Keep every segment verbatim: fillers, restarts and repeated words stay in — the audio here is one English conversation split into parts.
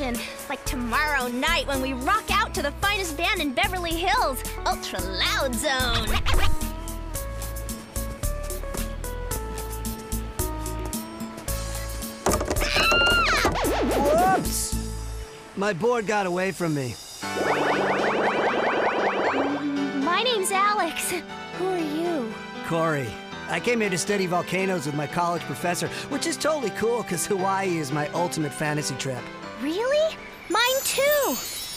action, like tomorrow night when we rock out to the finest band in Beverly Hills, Ultra Loud Zone. Ah! Whoops! My board got away from me. My name's Alex. Who are you? Corey. I came here to study volcanoes with my college professor, which is totally cool because Hawaii is my ultimate fantasy trip. Really? Mine too!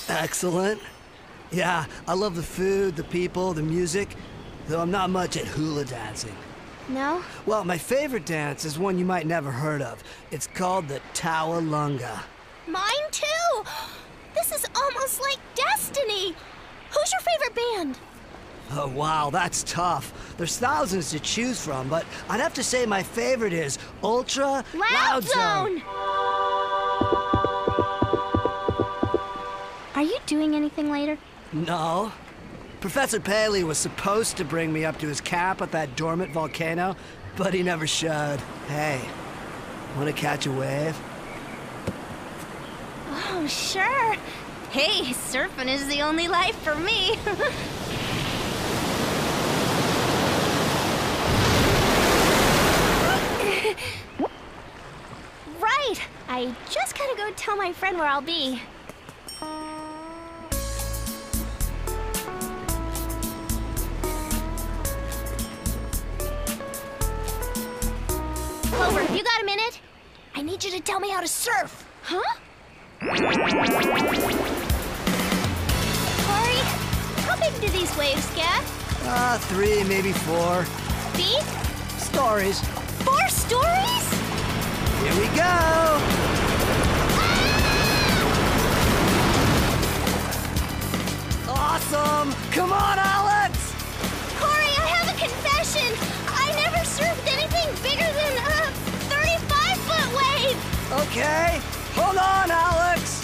Excellent. Yeah, I love the food, the people, the music, though I'm not much at hula dancing. No? Well, my favorite dance is one you might never heard of. It's called the Tawalunga. Mine too! This is almost like destiny! Who's your favorite band? Oh, wow, that's tough. There's thousands to choose from, but I'd have to say my favorite is Ultra Loud Zone! Are you doing anything later? No. Professor Paley was supposed to bring me up to his camp at that dormant volcano, but he never showed. Hey, wanna catch a wave? Oh, sure. Hey, surfing is the only life for me. Right! I just gotta go tell my friend where I'll be. Clover, you got a minute? I need you to tell me how to surf. Huh? Corey, how big do these waves get? Ah, uh, three, maybe four. Feet? Stories. Four stories? Here we go! Ah! Awesome! Come on, Alex! Corey, I have a confession! I never surfed anything bigger than a thirty-five foot wave! Okay, hold on, Alex!